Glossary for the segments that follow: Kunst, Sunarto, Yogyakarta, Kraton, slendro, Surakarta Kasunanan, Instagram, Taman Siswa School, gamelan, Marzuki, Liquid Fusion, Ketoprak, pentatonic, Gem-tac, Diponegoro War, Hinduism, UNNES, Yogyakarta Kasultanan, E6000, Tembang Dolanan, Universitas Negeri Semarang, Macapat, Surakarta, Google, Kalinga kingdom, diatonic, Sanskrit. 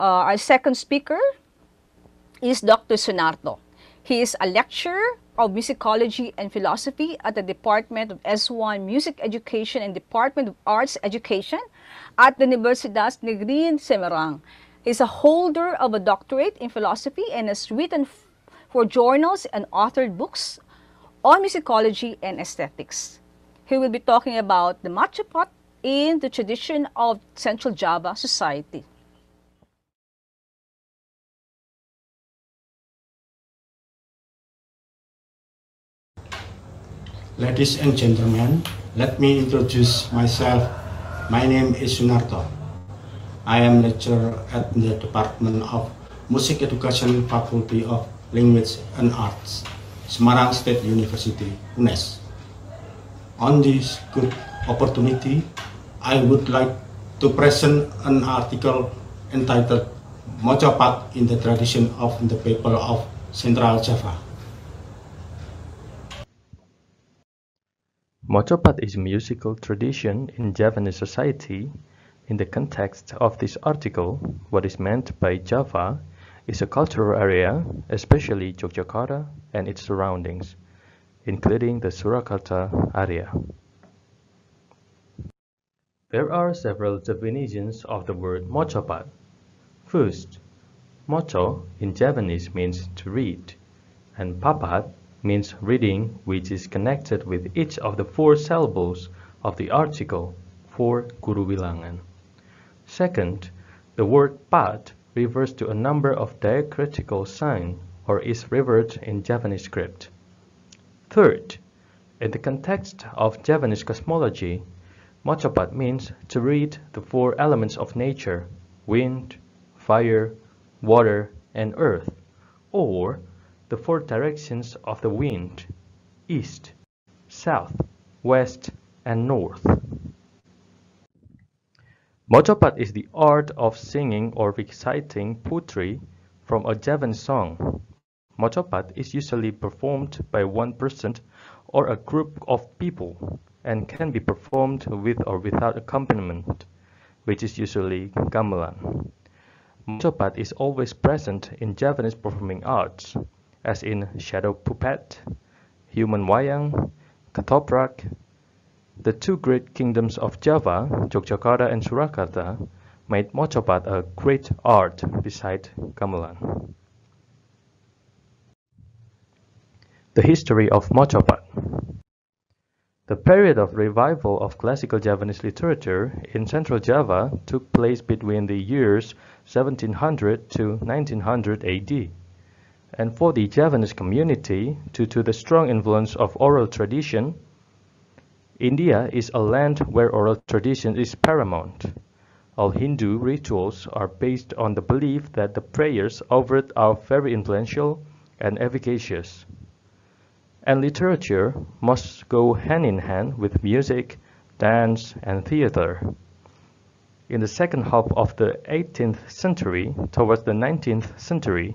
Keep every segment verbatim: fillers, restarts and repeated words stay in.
Uh, our second speaker is Doctor Sunarto. He is a lecturer of musicology and philosophy at the Department of S one Music Education and Department of Arts Education at the Universitas Negeri Semarang. He is a holder of a doctorate in philosophy and has written for journals and authored books on musicology and aesthetics. He will be talking about the Macapat in the tradition of Central Java society. Ladies and gentlemen, let me introduce myself. My name is Sunarto. I am lecturer at the Department of Music Education, Faculty of Language and Arts, Semarang State University, UNNES. On this good opportunity, I would like to present an article entitled Motopad in the Tradition of the People of Central Java. Motopad is a musical tradition in Javanese society. In the context of this article, what is meant by Java is a cultural area, especially Yogyakarta and its surroundings, including the Surakarta area. There are several definitions of the word Motopad. First, Moto in Javanese means to read, and Papad means reading, which is connected with each of the four syllables of the article for Guru Wilangan. Second, the word Pad refers to a number of diacritical signs or is revered in Javanese script. Third, in the context of Javanese cosmology, Motopad means to read the four elements of nature, wind, fire, water, and earth, or the four directions of the wind, east, south, west, and north. Motopad is the art of singing or reciting poetry from a Javanese song. Motopad is usually performed by one person or a group of people and can be performed with or without accompaniment, which is usually gamelan. Motopad is always present in Javanese performing arts, as in shadow puppet, human wayang, Ketoprak. The two great kingdoms of Java, Yogyakarta and Surakarta, made Motopad a great art beside gamelan. The history of Motopad. The period of revival of classical Javanese literature in Central Java took place between the years seventeen hundred to nineteen hundred A D, and for the Javanese community, due to the strong influence of oral tradition, India is a land where oral tradition is paramount. All Hindu rituals are based on the belief that the prayers offered are very influential and efficacious. And literature must go hand in hand with music, dance, and theater. In the second half of the eighteenth century towards the nineteenth century,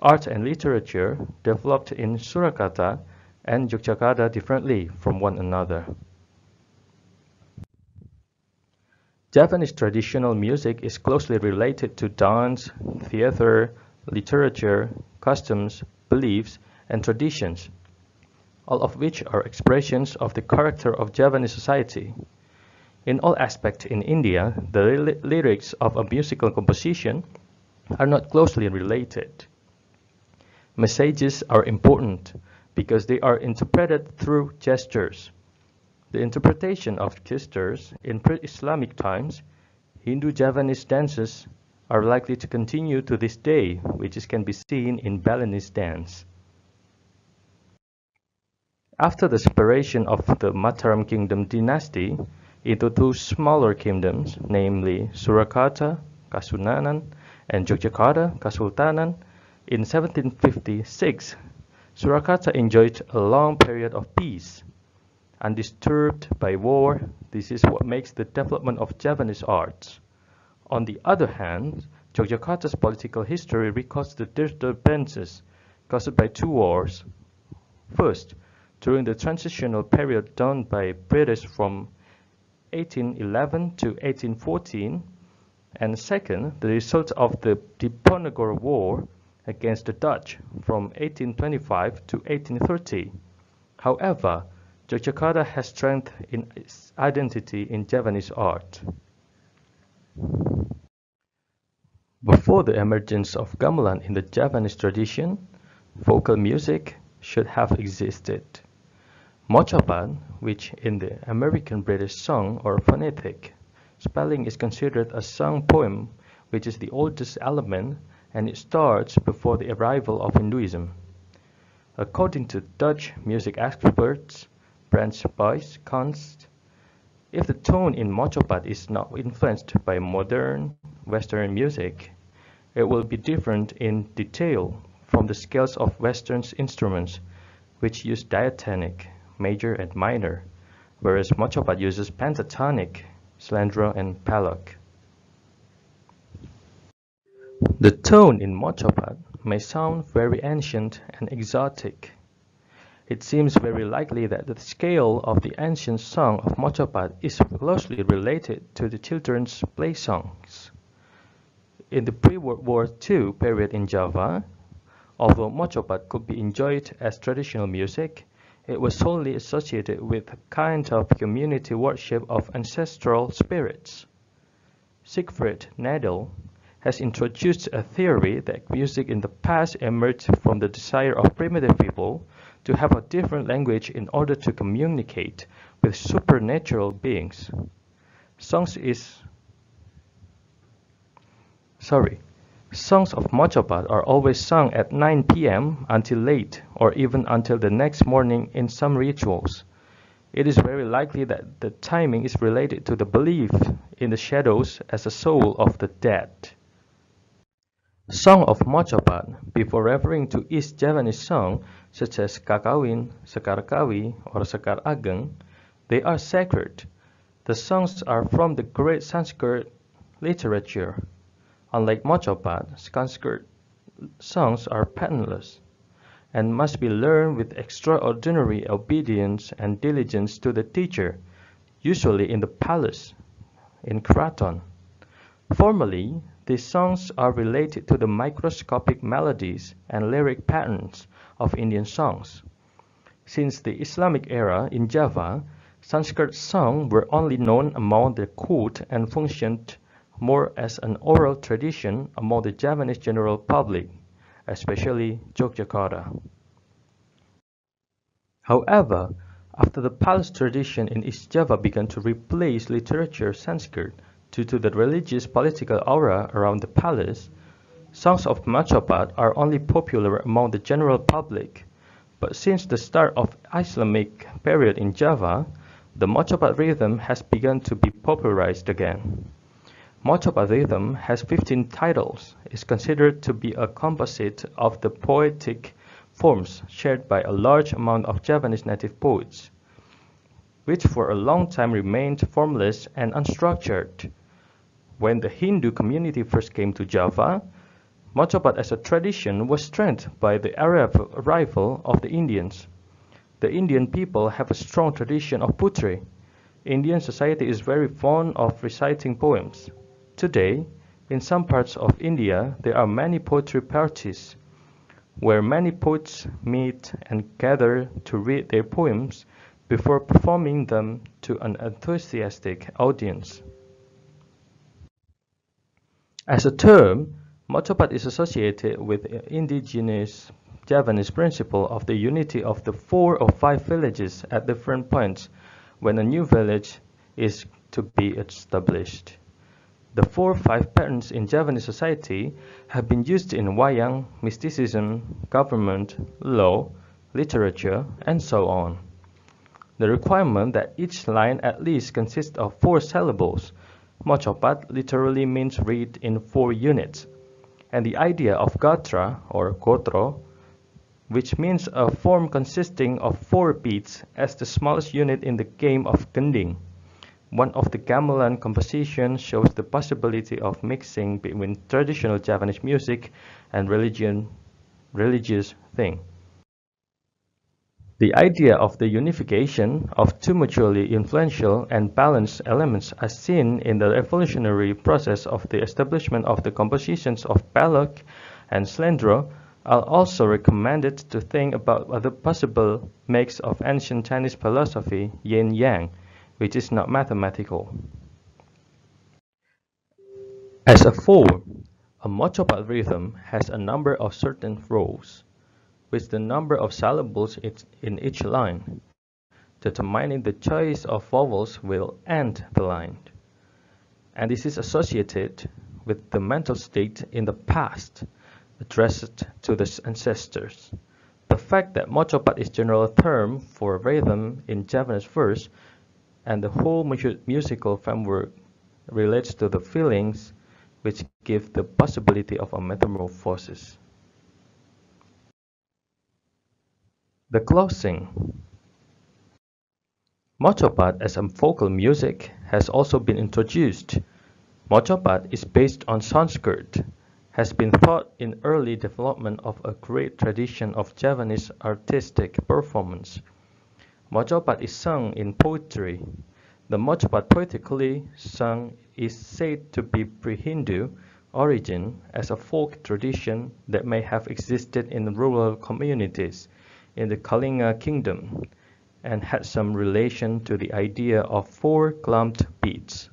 art and literature developed in Surakarta and Yogyakarta differently from one another. Javanese traditional music is closely related to dance, theater, literature, customs, beliefs, and traditions, all of which are expressions of the character of Javanese society. In all aspects in India, the lyrics of a musical composition are not closely related. Messages are important because they are interpreted through gestures. The interpretation of gestures in pre-Islamic times, Hindu Javanese dances are likely to continue to this day, which is, can be seen in Balinese dance. After the separation of the Mataram Kingdom dynasty into two smaller kingdoms, namely Surakarta Kasunanan and Yogyakarta Kasultanan, in seventeen fifty-six, Surakarta enjoyed a long period of peace. Undisturbed by war, this is what makes the development of Javanese arts. On the other hand, Yogyakarta's political history records the disturbances caused by two wars. First, during the transitional period done by British from eighteen eleven to eighteen fourteen, and second, the results of the Diponegoro War against the Dutch from eighteen twenty-five to eighteen thirty. However, Yogyakarta has strength in its identity in Javanese art. Before the emergence of gamelan in the Javanese tradition, vocal music should have existed. Motopad, which in the American British song or phonetic spelling is considered a sung poem, which is the oldest element, and it starts before the arrival of Hinduism. According to Dutch music experts Brandts Buys, Kunst, if the tone in Motopad is not influenced by modern Western music, it will be different in detail from the scales of Western instruments, which use diatonic, major and minor, whereas Motopad uses pentatonic, slendro and pelog. The tone in Motopad may sound very ancient and exotic. It seems very likely that the scale of the ancient song of Motopad is closely related to the children's play songs. In the pre-World War Two period in Java, although Motopad could be enjoyed as traditional music, it was solely associated with a kind of community worship of ancestral spirits. Siegfried Nedel has introduced a theory that music in the past emerged from the desire of primitive people to have a different language in order to communicate with supernatural beings. Songs is sorry. Songs of Motopad are always sung at nine p m until late or even until the next morning in some rituals. It is very likely that the timing is related to the belief in the shadows as a soul of the dead. Song of Motopad, before referring to East Javanese song such as kakawin, Sekarageng, or Sekarageng, they are sacred. The songs are from the great Sanskrit literature. Unlike Motopad, Sanskrit songs are patternless and must be learned with extraordinary obedience and diligence to the teacher, usually in the palace, in Kraton. Formerly, these songs are related to the microscopic melodies and lyric patterns of Indian songs. Since the Islamic era in Java, Sanskrit songs were only known among the court and functioned more as an oral tradition among the Javanese general public, especially Yogyakarta. However, after the palace tradition in East Java began to replace literature Sanskrit due to the religious political aura around the palace, songs of Motopad are only popular among the general public. But since the start of Islamic period in Java, the Motopad rhythm has begun to be popularized again. Motopad rhythm has fifteen titles, is considered to be a composite of the poetic forms shared by a large amount of Javanese native poets, which for a long time remained formless and unstructured. When the Hindu community first came to Java, Motopad as a tradition was strengthened by the arrival of the Indians. The Indian people have a strong tradition of poetry. Indian society is very fond of reciting poems. Today, in some parts of India, there are many poetry parties, where many poets meet and gather to read their poems before performing them to an enthusiastic audience. As a term, Motopad is associated with the indigenous Javanese principle of the unity of the four or five villages at different points when a new village is to be established. The four or five patterns in Javanese society have been used in Wayang, mysticism, government, law, literature, and so on. The requirement that each line at least consists of four syllables, Motopad literally means read in four units, and the idea of gatra or kotro, which means a form consisting of four beats, as the smallest unit in the game of gending. One of the gamelan compositions shows the possibility of mixing between traditional Javanese music and religion, religious thing. The idea of the unification of two mutually influential and balanced elements as seen in the evolutionary process of the establishment of the compositions of pelog and slendro are also recommended to think about other possible makes of ancient Chinese philosophy, yin-yang, which is not mathematical. As a form, a Motopad rhythm has a number of certain rules, with the number of syllables in each line, determining the choice of vowels will end the line. And this is associated with the mental state in the past addressed to the ancestors. The fact that Motopad is a general term for rhythm in Javanese verse and the whole musical framework relates to the feelings which give the possibility of a metamorphosis. The closing. Motopad as a vocal music has also been introduced. Motopad is based on Sanskrit, has been thought in early development of a great tradition of Javanese artistic performance. Motopad is sung in poetry. The Motopad poetically sung is said to be pre-Hindu origin as a folk tradition that may have existed in rural communities in the Kalinga Kingdom and had some relation to the idea of four clumped beads.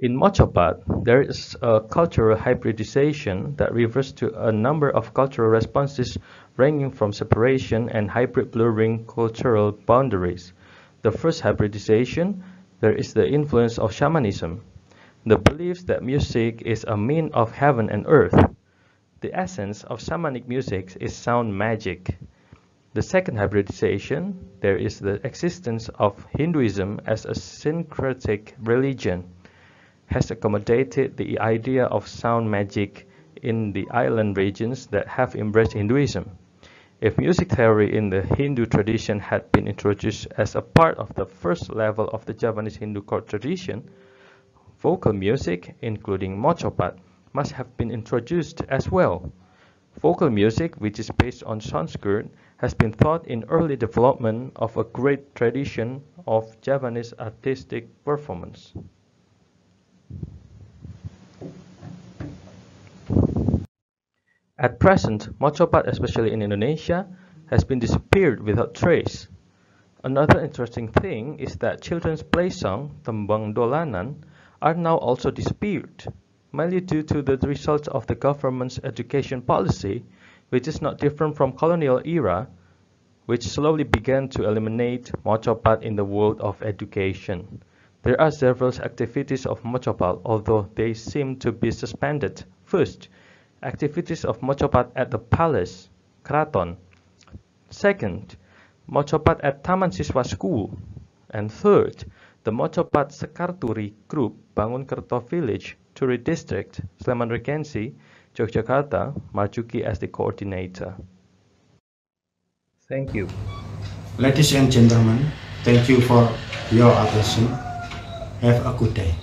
In Motopad, there is a cultural hybridization that refers to a number of cultural responses ranging from separation and hybrid blurring cultural boundaries. The first hybridization, there is the influence of shamanism, the beliefs that music is a mean of heaven and earth. The essence of shamanic music is sound magic. The second hybridization, there is the existence of Hinduism as a syncretic religion, has accommodated the idea of sound magic in the island regions that have embraced Hinduism. If music theory in the Hindu tradition had been introduced as a part of the first level of the Javanese Hindu court tradition, vocal music, including Motopad, must have been introduced as well. Vocal music, which is based on Sanskrit, has been thought in early development of a great tradition of Javanese artistic performance. At present, Motopad, especially in Indonesia, has been disappeared without trace. Another interesting thing is that children's play song, tembang dolanan, are now also disappeared, mainly due to the results of the government's education policy, which is not different from colonial era, which slowly began to eliminate Motopad in the world of education. There are several activities of Motopad, although they seem to be suspended. First, activities of Motopad at the palace, Kraton. Second, Motopad at Taman Siswa School. And third, the Motopad Sekarturi group Bangunkerto Village, Turi District, Sleman Regency, Yogyakarta, Marzuki as the coordinator. Thank you. Ladies and gentlemen, thank you for your attention. Have a good day.